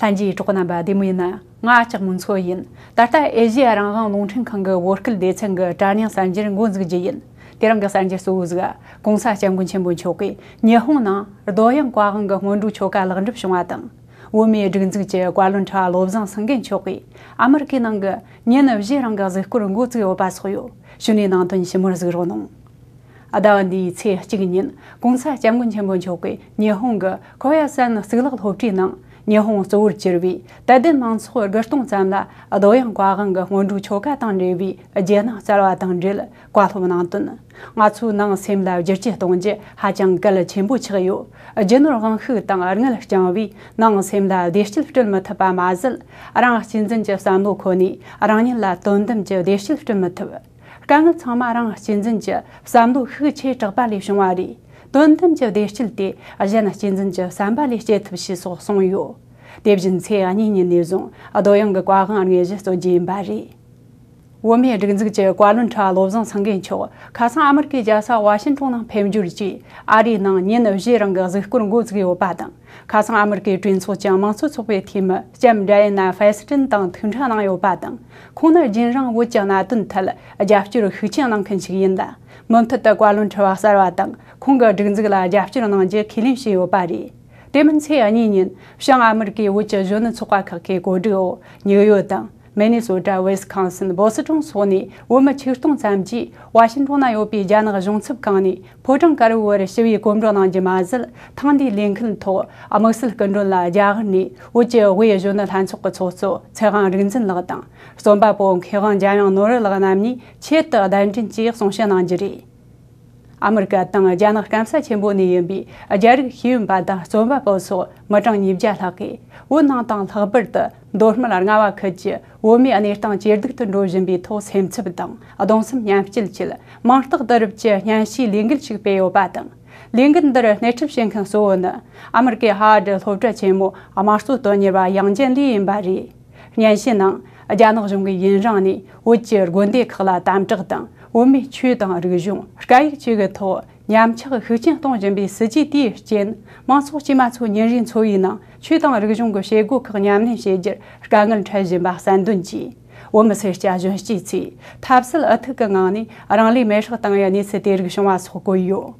Sanji Chokonaba Dimuina, Nacha Munsoyin, Tata Asia Rangan Lonchinkanga, Workal Detanga, Tanya Sanjir and Gunzgin, Teranga Sanjir Suzga, Gonsa Changunchimbu Choki, Nyahuna, Doyan Kwanga Mundu Choka Landup Shumatam, Wumi Junzija, Gualunta, Lobzan Sangin Choki, Americananga, Nyan of Girangas Kurunguzi or Basrio, Shunin Anton Shimurzironum. Adawandi Tse Chiginin, Gonsa Changunchimbu Choki, Nyahunga, Koyasan Silat Hochinang. Nihon Soul Chirvi, Dadin Mansor Gaston Sanda, Adoyan Guaranga, Mondu Choka Tanjevi, Ajena Salatangil, Quatomanantun, Matsu Nan Simla Jechitonje, Hajang Galachimbuchrio, a general Ranhu Tang Arnel Janvi, Nan Simla, Dishilton Mataba Mazel, Arang Sinzenja Sando Coni, Aranilla Tondemja, Dishilton Mataba, Gang Tamarang Sinzenja, Sando Huchi Tabali Shumari. Don't tell the chilty, a genus in the sambal jet which is son you. Devjin say an Indianism, a doyang guaran register or Jim Barry. Women drinks guaran charlos on Sangincho, Casa America Jasa, Washington and Pem Jurici, Ari Nan Yen of Girangas Kurunguzgi or Badam. Casa America drinks for Jamansus of a timber, Jam Diana Fastin down Tuntana or Badam. Kuna Jinran which an aduntel, a Jafjur Huchan and Kinshinda. Monted the Gualun Travasaradang, Kunga Dinzilla, Jafjun on J. Kilinshi or Badi. Demons here an Indian, Shang Amerki, which a Jonas Sokake Godio, New Yordan, Minnesota, Wisconsin, Boston, Sony, Woman Chilton Samji, Washington, Iopi, Jana Johnson County, Porton Garua, Shivi Gondron on Jamazel, Tandy Lincoln Tor, a Muscle Gondola, Jarni, which a way a Jonathan Sokotoso, Terran Rinsen Ladan. Somba Bon, Kiran Janan Nora Laganami, Cheta Dantin Cheer Sonshan Anjiri. America Tanga Jana Kamsa Chimboni and B, a Jared Hume Bada, Somba Boso, Madame Yvjataki, would not down Herberta, Dorman Arnava Kaja, Womi and Etan Jedicton Rojan be toss him Tibetan, Adonsum Yam Chilchil, Martha Derpcher, Yanshi Lingle Chickpay or Batam. Lincoln the native shank and so on. America hard Hotra Chemo, a master Donia Yang Jenly in Barry. Yansinan, a Jano Jungi Yin Rani, which your Gundi Kala Dam Jordan. Womi Chudan Region, Sky Chigato, Yamcha Huchinton Jimbi, Siji Deer Jin, Manso Shimatsu Nirin Soina, Chudan Region Goshego, Kanyam Shager, Gangan Trajin Barsandunji. Woman's Jajan Jitsi, Tapsel Atagani, Aranli Meshatanganese Direction was Hokoyo.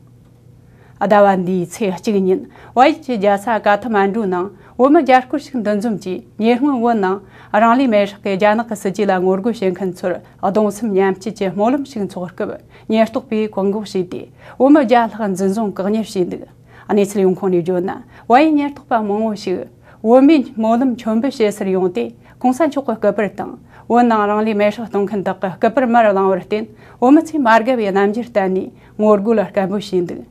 Adawandi Tse Chiginin, White Jasa Gatamanduna, Woman Jarkushin Dunzumji, Yehun Wona. Aranli Meshke Janaka Sajila Morgushin Kansur, Adonsum Yamchich Molum Shin Sorkub, Nierstopi Kongo City, Woma Jalhan Zunzon Garnishid, Anislium Conijona, Why Niertopa Momoshi, Womin Molum Chombish Rionte, Consanchoka Gabertan, Wona Aranli Mesha Donkantaka, Gaber Maralantin, Womati Margavi and Amjirtani, Morgula Gabushindil.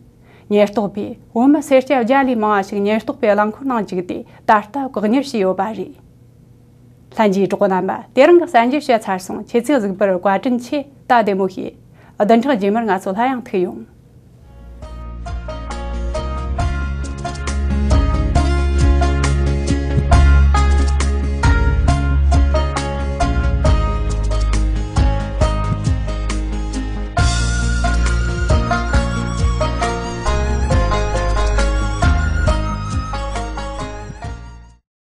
Nierstopi, Woma Sertia Jali Marsh, Nierstopi Alankunanjiti, Tarta Gornishio Bari. Sanji Chokonamba, Deranga Sanji Shatson, Chesil Burguatin Che, Tademohi, a dental jimmer as a lion to you.